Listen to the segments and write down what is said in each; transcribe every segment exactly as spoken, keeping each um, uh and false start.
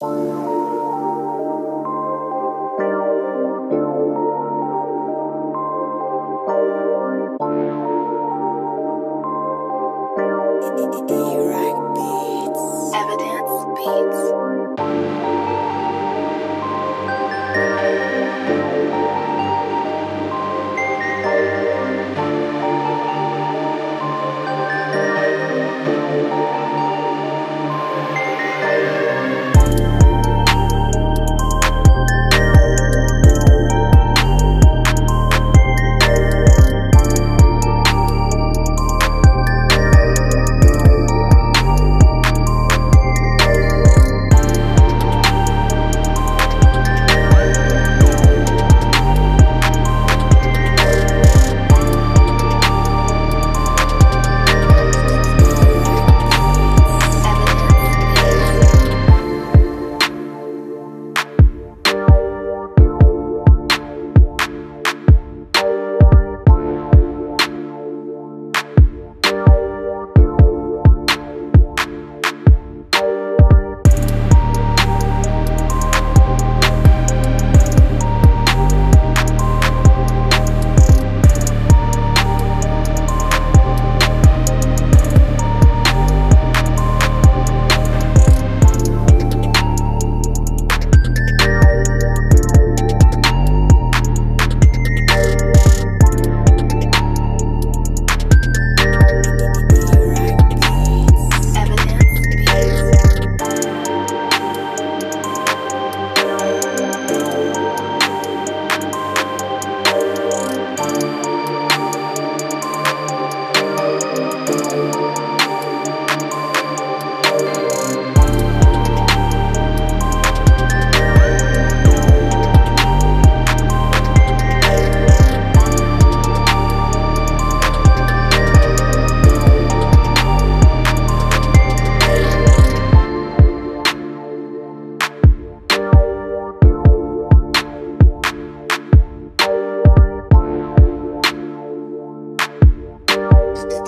Direct beats, evidence beats.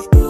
Thank you.